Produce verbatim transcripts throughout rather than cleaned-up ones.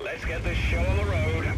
Let's get this show on the road.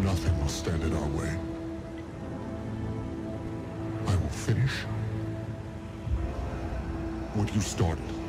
Nothing will stand in our way. I will finish what you started.